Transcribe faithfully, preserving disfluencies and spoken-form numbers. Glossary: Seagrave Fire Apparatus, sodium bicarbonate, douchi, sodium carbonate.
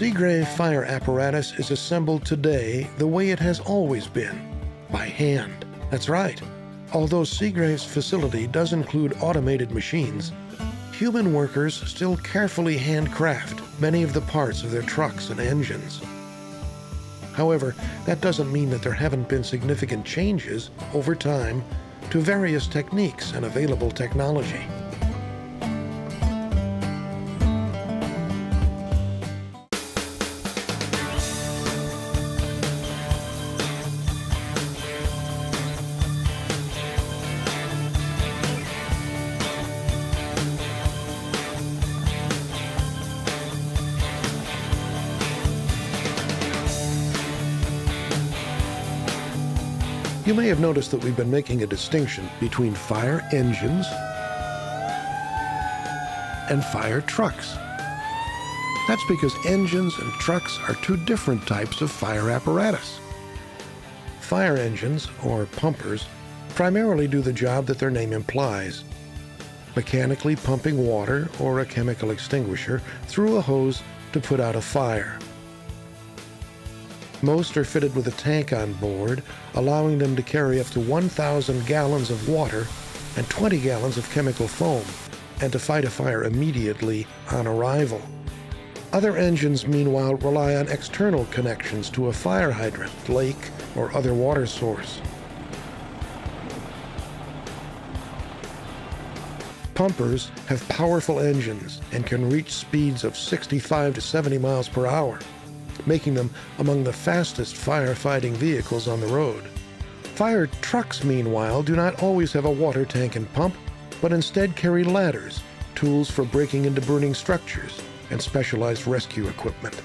Seagrave Fire Apparatus is assembled today the way it has always been, by hand. That's right. Although Seagrave's facility does include automated machines, human workers still carefully handcraft many of the parts of their trucks and engines. However, that doesn't mean that there haven't been significant changes over time to various techniques and available technology. You may have noticed that we've been making a distinction between fire engines and fire trucks. That's because engines and trucks are two different types of fire apparatus. Fire engines, or pumpers, primarily do the job that their name implies, mechanically pumping water or a chemical extinguisher through a hose to put out a fire. Most are fitted with a tank on board, allowing them to carry up to one thousand gallons of water and twenty gallons of chemical foam, and to fight a fire immediately on arrival. Other engines, meanwhile, rely on external connections to a fire hydrant, lake, or other water source. Pumpers have powerful engines and can reach speeds of sixty-five to seventy miles per hour, making them among the fastest firefighting vehicles on the road. Fire trucks, meanwhile, do not always have a water tank and pump, but instead carry ladders, tools for breaking into burning structures, and specialized rescue equipment.